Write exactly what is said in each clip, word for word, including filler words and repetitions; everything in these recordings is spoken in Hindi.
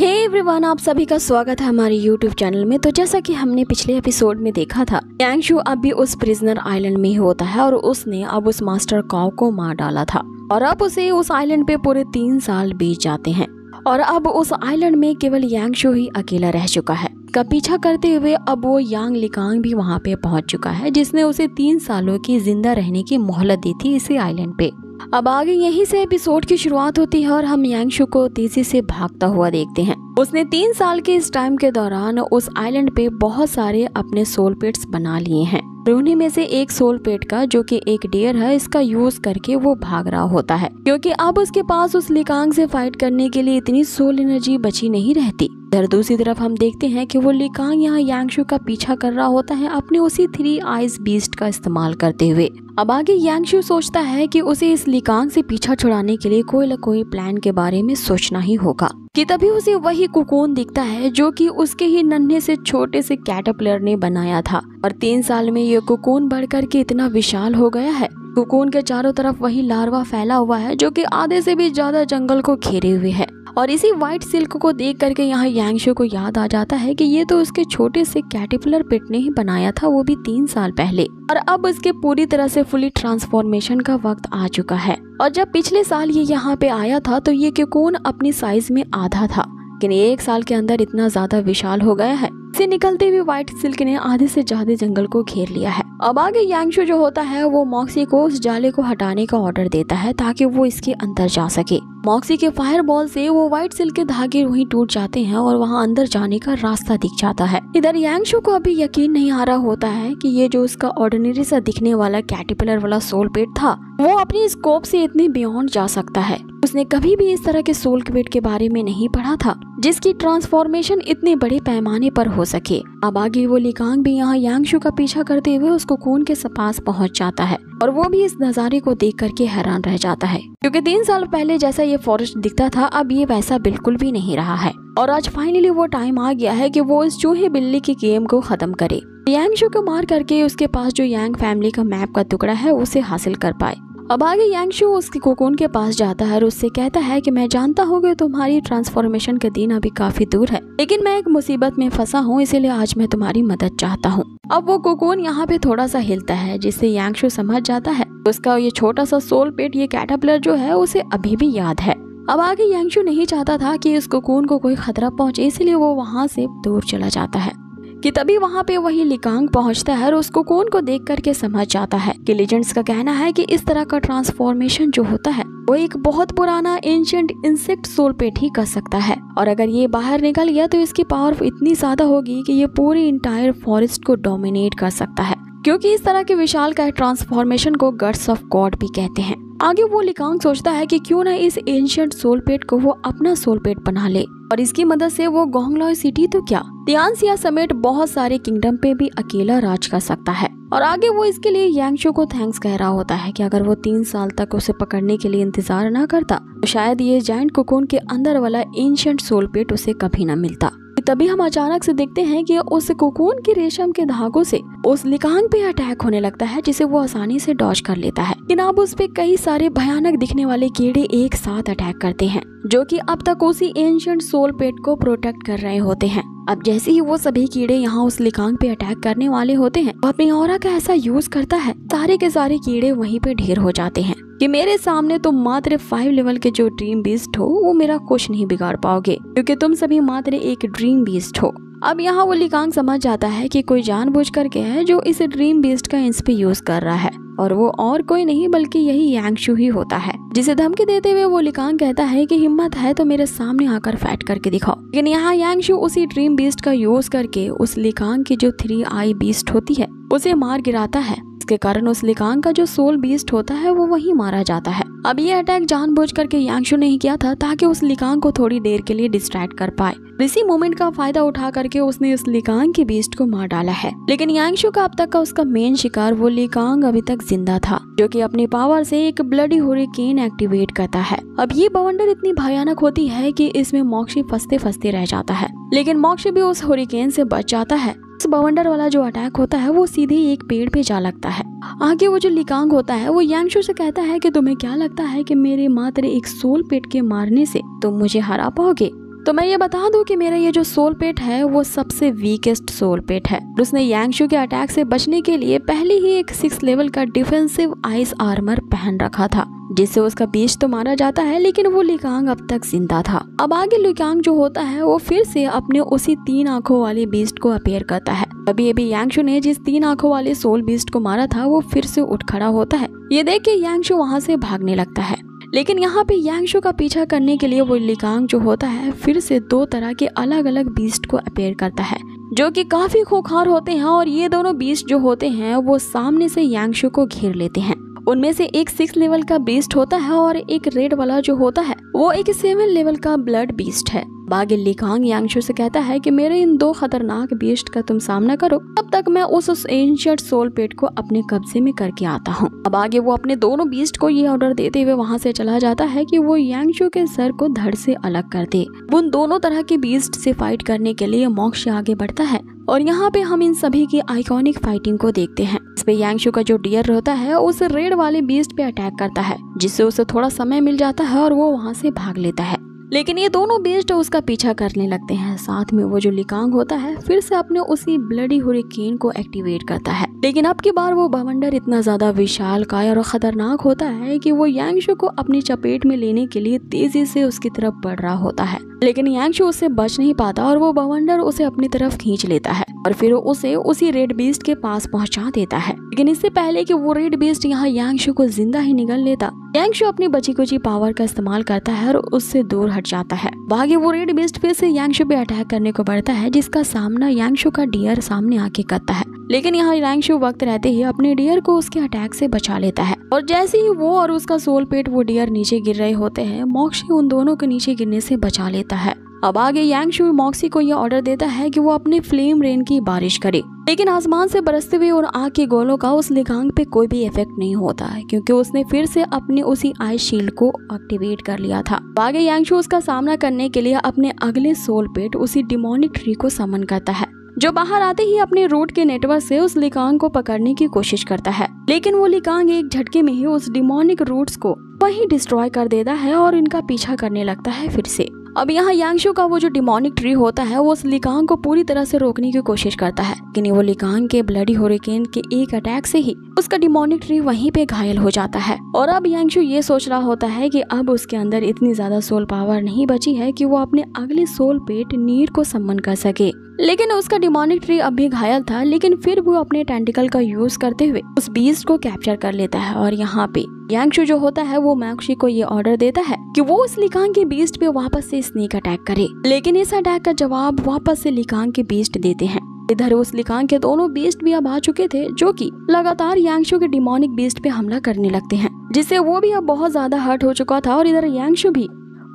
हे hey एवरीवन, आप सभी का स्वागत है हमारे यूट्यूब चैनल में। तो जैसा कि हमने पिछले एपिसोड में देखा था, यांगशू अब भी उस प्रिजनर आइलैंड में होता है और उसने अब उस मास्टर काओ को मार डाला था और अब उसे उस आइलैंड पे पूरे तीन साल बीत जाते हैं और अब उस आइलैंड में केवल यांगशू ही अकेला रह चुका है। का पीछा करते हुए अब वो यांग लिकांग भी वहाँ पे पहुँच चुका है, जिसने उसे तीन सालों की जिंदा रहने की मोहलत दी थी इसी आइलैंड पे। अब आगे यहीं से एपिसोड की शुरुआत होती है और हम यांगशू को तेजी से भागता हुआ देखते हैं। उसने तीन साल के इस टाइम के दौरान उस आइलैंड पे बहुत सारे अपने सोल पेट्स बना लिए हैं। उन्हीं में से एक सोल पेट का, जो कि एक डियर है, इसका यूज करके वो भाग रहा होता है, क्योंकि अब उसके पास उस लिकांग से फाइट करने के लिए इतनी सोल एनर्जी बची नहीं रहती। इधर दूसरी तरफ हम देखते हैं कि वो लिकांग यहाँ यांगशू का पीछा कर रहा होता है अपने उसी थ्री आइज बीस्ट का इस्तेमाल करते हुए। अब आगे यांगशू सोचता है कि उसे इस लिकांग से पीछा छुड़ाने के लिए कोई न कोई प्लान के बारे में सोचना ही होगा कि तभी उसे वही कोकोन दिखता है जो कि उसके ही नन्हे से छोटे से कैटरपिलर ने बनाया था और तीन साल में ये कोकोन बढ़कर के इतना विशाल हो गया है। कोकोन के चारों तरफ वही लार्वा फैला हुआ है जो कि आधे से भी ज्यादा जंगल को घेरे हुए है और इसी व्हाइट सिल्क को देख करके यहाँ यांगशू को याद आ जाता है कि ये तो उसके छोटे से कैटरपिलर पिट ने ही बनाया था, वो भी तीन साल पहले। और अब उसके पूरी तरह से फुली ट्रांसफॉर्मेशन का वक्त आ चुका है और जब पिछले साल ये यहाँ पे आया था तो ये कोकोन अपनी साइज में आधा था, लेकिन एक साल के अंदर इतना ज्यादा विशाल हो गया है। इसे निकलते हुए व्हाइट सिल्क ने आधे से ज्यादा जंगल को घेर लिया है। अब आगे यांगशू जो होता है वो मॉक्सी को उस जाले को हटाने का ऑर्डर देता है ताकि वो इसके अंदर जा सके। मॉक्सी के फायर बॉल से वो व्हाइट सिल्क के धागे वहीं टूट जाते हैं और वहाँ अंदर जाने का रास्ता दिख जाता है। इधर यांगशू को अभी यकीन नहीं आ रहा होता है कि ये जो उसका ऑर्डिनरी सा दिखने वाला कैटरपिलर वाला सोल पेट था वो अपनी स्कोप से इतने बियॉन्ड जा सकता है। उसने कभी भी इस तरह के सोल पेट के बारे में नहीं पढ़ा था जिसकी ट्रांसफॉर्मेशन इतने बड़े पैमाने पर हो सके। अब आगे वो लिकांग भी यहाँ यांगशू का पीछा करते हुए उसको कोकोन के पास पहुँच जाता है और वो भी इस नज़ारे को देख करके हैरान रह जाता है, क्योंकि तीन साल पहले जैसा ये फॉरेस्ट दिखता था अब ये वैसा बिल्कुल भी नहीं रहा है और आज फाइनली वो टाइम आ गया है कि वो इस चूहे बिल्ली की गेम को खत्म करे। यांगशू को मार करके उसके पास जो यांग फैमिली का मैप का टुकड़ा है उसे हासिल कर पाए। अब आगे यांगशू उसके कोकोन के पास जाता है और उससे कहता है कि मैं जानता हूँ कि तुम्हारी ट्रांसफॉर्मेशन का दिन अभी काफी दूर है, लेकिन मैं एक मुसीबत में फंसा हूँ, इसीलिए आज मैं तुम्हारी मदद चाहता हूँ। अब वो कोकोन यहाँ पे थोड़ा सा हिलता है जिससे यांगशू समझ जाता है उसका ये छोटा सा सोल पेट, ये कैटरपिलर जो है, उसे अभी भी याद है। अब आगे यांगशू नहीं चाहता था कि इस कोकोन को कोई खतरा पहुँचे, इसलिए वो वहाँ से दूर चला जाता है कि तभी वहाँ पे वही लिकांग पहुँचता है और उस कोकोन को देख करके समझ जाता है कि लीजेंड्स का कहना है कि इस तरह का ट्रांसफॉर्मेशन जो होता है वो एक बहुत पुराना एंशिएंट इंसेक्ट सोल पेट ही कर सकता है और अगर ये बाहर निकल गया तो इसकी पावर इतनी ज्यादा होगी कि ये पूरी इंटायर फॉरेस्ट को डोमिनेट कर सकता है, क्योंकि इस तरह के विशाल का ट्रांसफॉर्मेशन को गट्स ऑफ गॉड भी कहते हैं। आगे वो लिकांग सोचता है कि क्यों ना इस एंशिएंट सोल पेट को वो अपना सोल पेट बना ले और इसकी मदद से वो गांगलो सिटी तो क्या तियानसिया समेत बहुत सारे किंगडम पे भी अकेला राज कर सकता है। और आगे वो इसके लिए यांगशू को थैंक्स कह रहा होता है कि अगर वो तीन साल तक उसे पकड़ने के लिए इंतजार ना करता तो शायद ये जायंट कोकोन के अंदर वाला एंशिएंट सोल पेट उसे कभी न मिलता। तभी हम अचानक से देखते हैं कि उस कोकोन के रेशम के धागों से उस लिकांग पे अटैक होने लगता है जिसे वो आसानी से डॉज कर लेता है, लेकिन अब उस पे कई सारे भयानक दिखने वाले कीड़े एक साथ अटैक करते हैं जो कि अब तक उसी एंशिएंट सोल पेट को प्रोटेक्ट कर रहे होते हैं। अब जैसे ही वो सभी कीड़े यहाँ उस लिकांग पे अटैक करने वाले होते हैं, वो अपनी ऑरा का ऐसा यूज करता है, सारे के सारे कीड़े वहीं पे ढेर हो जाते हैं कि मेरे सामने तुम मात्र फाइव लेवल के जो ड्रीम बीस्ट हो वो मेरा कुछ नहीं बिगाड़ पाओगे, क्योंकि तुम सभी मात्र एक ड्रीम बीस्ट हो। अब यहाँ वो लिकांग समझ जाता है कि कोई जानबूझ करके है जो इस ड्रीम बीस्ट का इंस पे यूज कर रहा है और वो और कोई नहीं बल्कि यही यांगशू ही होता है, जिसे धमकी देते हुए वो लिकांग कहता है कि हिम्मत है तो मेरे सामने आकर फाइट करके दिखाओ। लेकिन यहाँ यांगशू उसी ड्रीम बीस्ट का यूज करके उस लिकांग की जो थ्री आई बीस्ट होती है उसे मार गिराता है, के कारण उस लिकांग का जो सोल बीस्ट होता है वो वहीं मारा जाता है। अब ये अटैक जानबूझ करके यांगशू ने ही किया था ताकि उस लिकांग को थोड़ी देर के लिए डिस्ट्रैक्ट कर पाए। इसी मोमेंट का फायदा उठा करके उसने उस लिकांग के बीस्ट को मार डाला है, लेकिन यांगशू का अब तक का उसका मेन शिकार वो लिकांग अभी तक जिंदा था जो कि अपनी पावर से एक ब्लडी हरिकेन एक्टिवेट करता है। अब ये बवंडर इतनी भयानक होती है कि इसमें मोक्षी फंसते फंसते रह जाता है, लेकिन मोक्षी भी उस हरिकेन से बच जाता है। उस बवंडर वाला जो अटैक होता है वो सीधे एक पेड़ पे जा लगता है। आगे वो जो लिकांग होता है वो यांगशू से कहता है कि तुम्हें क्या लगता है कि मेरे मात्र एक सोल पेट के मारने से तुम मुझे हरा पाओगे? तो मैं ये बता दूं कि मेरा ये जो सोल पेट है वो सबसे वीकेस्ट सोल पेट है। उसने यांगशू के अटैक से बचने के लिए पहले ही एक सिक्स लेवल का डिफेंसिव आइस आर्मर पहन रखा था, जिससे उसका बीच तो मारा जाता है, लेकिन वो लिकांग अब तक जिंदा था। अब आगे लिकांग जो होता है वो फिर से अपने उसी तीन आंखों वाले बीस्ट को अपीयर करता है। अभी अभी यांगशू ने जिस तीन आंखों वाले सोल बीस्ट को मारा था वो फिर से उठ खड़ा होता है। ये देख के यांगशू वहाँ से भागने लगता है, लेकिन यहाँ पे यांगशू का पीछा करने के लिए वो लिकांग जो होता है फिर से दो तरह के अलग अलग बीस्ट को अपीयर करता है, जो कि काफी खूंखार होते हैं। और ये दोनों बीस्ट जो होते हैं वो सामने से यांगशू को घेर लेते हैं। उनमें से एक सिक्स लेवल का बीस्ट होता है और एक रेड वाला जो होता है वो एक सेवन लेवल का ब्लड बीस्ट है। बागे लिकांग यांगशू से कहता है कि मेरे इन दो खतरनाक बीस्ट का तुम सामना करो, तब तक मैं उस, उस एंशिएंट सोल पेट को अपने कब्जे में करके आता हूँ। अब आगे वो अपने दोनों बीस्ट को ये ऑर्डर देते हुए वहाँ से चला जाता है कि वो यांगशू के सर को धड़ से अलग कर दे। उन दोनों तरह के बीस्ट से फाइट करने के लिए मोक्षी आगे बढ़ता है और यहाँ पे हम इन सभी की आइकॉनिक फाइटिंग को देखते हैं। इसमें यांगशू का जो डियर होता है उस रेड वाले बीस्ट पे अटैक करता है, जिससे उसे थोड़ा समय मिल जाता है और वो वहाँ से भाग लेता है, लेकिन ये दोनों बीस्ट उसका पीछा करने लगते हैं। साथ में वो जो लिकांग होता है फिर से अपने उसी ब्लडी हुरिकेन को एक्टिवेट करता है, लेकिन अब की बार वो बवंडर इतना ज्यादा विशालकाय और खतरनाक होता है कि वो यांगशू को अपनी चपेट में लेने के लिए तेजी से उसकी तरफ बढ़ रहा होता है, लेकिन यांगशू उससे बच नहीं पाता और वो बवंडर उसे अपनी तरफ खींच लेता है और फिर उसे उसी रेड बीस्ट के पास पहुंचा देता है। लेकिन इससे पहले कि वो रेड बीस्ट यहाँ यांगशू को जिंदा ही निगल लेता, यांगशू अपनी बची कुची पावर का इस्तेमाल करता है और उससे दूर हट जाता है। आगे वो रेड बीस्ट फिर से यांगशू पे अटैक करने को बढ़ता है, जिसका सामना यांगशू का डियर सामने आके करता है, लेकिन यहाँ यांगशू वक्त रहते ही अपने डियर को उसके अटैक से बचा लेता है। और जैसे ही वो और उसका सोल पेट वो डियर नीचे गिर रहे होते हैं, मोक्षी उन दोनों को नीचे गिरने से बचा लेता है। अब आगे यांगशू मॉक्सी को यह ऑर्डर देता है कि वो अपने फ्लेम रेन की बारिश करे, लेकिन आसमान से बरसते हुए और आग के गोलों का उस लिकांग पे कोई भी इफेक्ट नहीं होता है, क्योंकि उसने फिर से अपने उसी आइस शील्ड को एक्टिवेट कर लिया था। आगे यांगशू उसका सामना करने के लिए अपने अगले सोल पेट उसी डिमोनिक ट्री को समन करता है, जो बाहर आते ही अपने रूट के नेटवर्क से उस लिकांग को पकड़ने की कोशिश करता है, लेकिन वो लिकांग एक झटके में ही उस डिमोनिक रूट्स को वहीं डिस्ट्रॉय कर देता है और इनका पीछा करने लगता है फिर से। अब यहाँ यांगशू का वो जो डिमोनिक ट्री होता है वो उस लिकांग को पूरी तरह से रोकने की कोशिश करता है, लेकिन वो लिकांग के ब्लडी होरिकेन के एक अटैक से ही उसका डिमोनिक ट्री वहीं पे घायल हो जाता है। और अब यांगशू ये सोच रहा होता है कि अब उसके अंदर इतनी ज्यादा सोल पावर नहीं बची है कि वो अपने अगले सोल पेट नीर को सम्मन कर सके, लेकिन उसका डिमोनिक ट्री अब भी घायल था। लेकिन फिर वो अपने टेंटिकल का यूज करते हुए उस बीस्ट को कैप्चर कर लेता है और यहाँ पे यांगशू जो होता है वो मोक्षी को ये ऑर्डर देता है कि वो उस लिकांग के बीस्ट पे वापस से स्नेक अटैक करे, लेकिन इस अटैक का जवाब वापस से लिकांग के बीस्ट देते हैं। इधर उस लिकांग के दोनों बीस्ट भी अब आ चुके थे, जो कि लगातार यांगशू के डिमोनिक बीस्ट पे हमला करने लगते हैं, जिससे वो भी अब बहुत ज्यादा हर्ट हो चुका था। और इधर यांगशू भी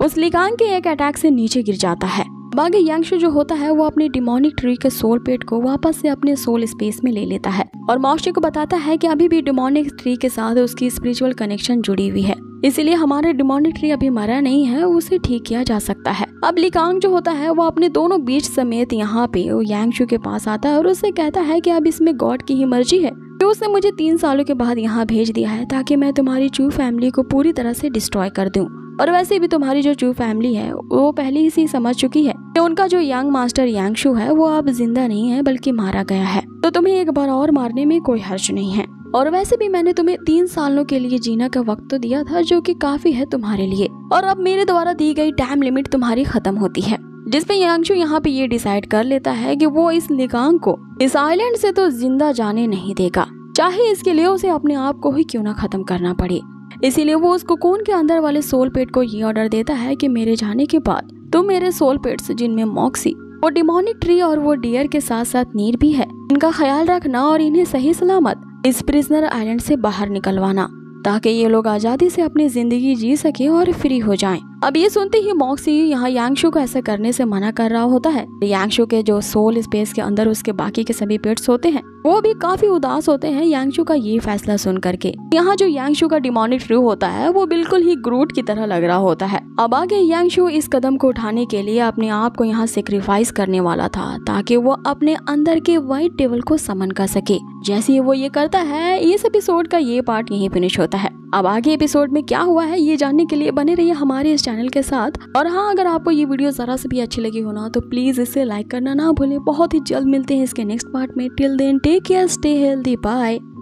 उस लिकांग के एक अटैक से नीचे गिर जाता है। बागे यांगशू जो होता है वो अपने डिमोनिक ट्री के सोल पेट को वापस से अपने सोल स्पेस में ले लेता है और मोक्षी को बताता है कि अभी भी डिमोनिक ट्री के साथ उसकी स्पिरिचुअल कनेक्शन जुड़ी हुई है, इसीलिए हमारे डिमोनिक ट्री अभी मरा नहीं है, उसे ठीक किया जा सकता है। अब लिकांग जो होता है वो अपने दोनों बीस्ट समेत यहाँ पे यांगशू के पास आता है और उससे कहता है कि अब इसमें गॉड की ही मर्जी है, तो उसने मुझे तीन सालों के बाद यहाँ भेज दिया है ताकि मैं तुम्हारी चू फैमिली को पूरी तरह से डिस्ट्रॉय कर दूँ। और वैसे भी तुम्हारी जो चू फैमिली है वो पहले ही से समझ चुकी है कि उनका जो यंग मास्टर यांगशू है वो अब जिंदा नहीं है बल्कि मारा गया है, तो तुम्हें एक बार और मारने में कोई हर्ज नहीं है। और वैसे भी मैंने तुम्हें तीन सालों के लिए जीना का वक्त तो दिया था, जो कि काफी है तुम्हारे लिए, और अब मेरे द्वारा दी गई टाइम लिमिट तुम्हारी खत्म होती है। जिसमें यांगशू यहाँ पे ये डिसाइड कर लेता है कि वो इस लिकांग को इस आइलैंड से तो जिंदा जाने नहीं देगा, चाहे इसके लिए उसे अपने आप को ही क्यों ना खत्म करना पड़े। इसीलिए वो उस कोकून के अंदर वाले सोल पेट को ये ऑर्डर देता है कि मेरे जाने के बाद तुम मेरे सोल पेट्स, जिनमें मोक्सी, वो डिमोनिक ट्री और वो डियर के साथ साथ नीर भी है, इनका ख्याल रखना और इन्हें सही सलामत इस प्रिजनर आइलैंड से बाहर निकलवाना, ताकि ये लोग आजादी से अपनी जिंदगी जी सके और फ्री हो जाएं। अब ये सुनते ही मोक्सी यहाँ यांगशू को ऐसा करने से मना कर रहा होता है। यांगशू के जो सोल स्पेस के अंदर उसके बाकी के सभी पेट्स होते हैं वो भी काफी उदास होते हैं यांगशू का ये फैसला सुन करके। यहाँ जो यांगशू का डिमोनिक ट्री होता है वो बिल्कुल ही ग्रूट की तरह लग रहा होता है। अब आगे यांगशू इस कदम को उठाने के लिए अपने आप को यहाँ सेक्रीफाइस करने वाला था, ताकि वो अपने अंदर के व्हाइट टेबल को समन कर सके। जैसे ही वो ये करता है, इस एपिसोड का ये पार्ट यही फिनिश होता है। अब आगे एपिसोड में क्या हुआ है ये जानने के लिए बने रहिए हमारे इस चैनल चैनल के साथ। और हाँ, अगर आपको ये वीडियो ज़रा से भी अच्छी लगी हो ना तो प्लीज़ इसे लाइक करना ना भूलें। बहुत ही जल्द मिलते हैं इसके नेक्स्ट पार्ट में। Till then take care, stay healthy, bye.